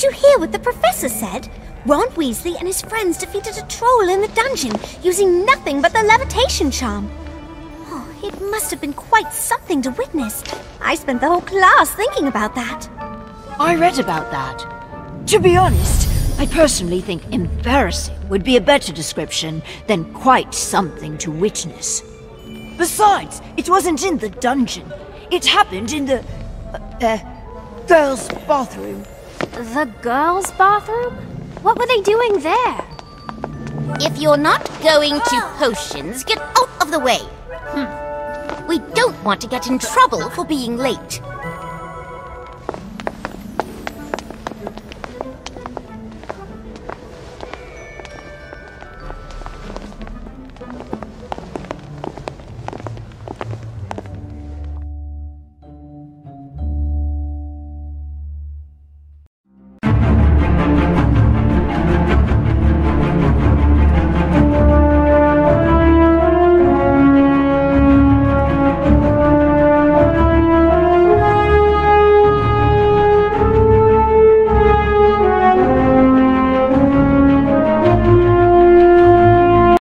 Did you hear what the professor said? Ron Weasley and his friends defeated a troll in the dungeon using nothing but the levitation charm. Oh, it must have been quite something to witness. I spent the whole class thinking about that. I read about that. To be honest, I personally think embarrassing would be a better description than quite something to witness. Besides, it wasn't in the dungeon. It happened in the girls' bathroom. The girls' bathroom? What were they doing there? If you're not going to potions, get out of the way. We don't want to get in trouble for being late.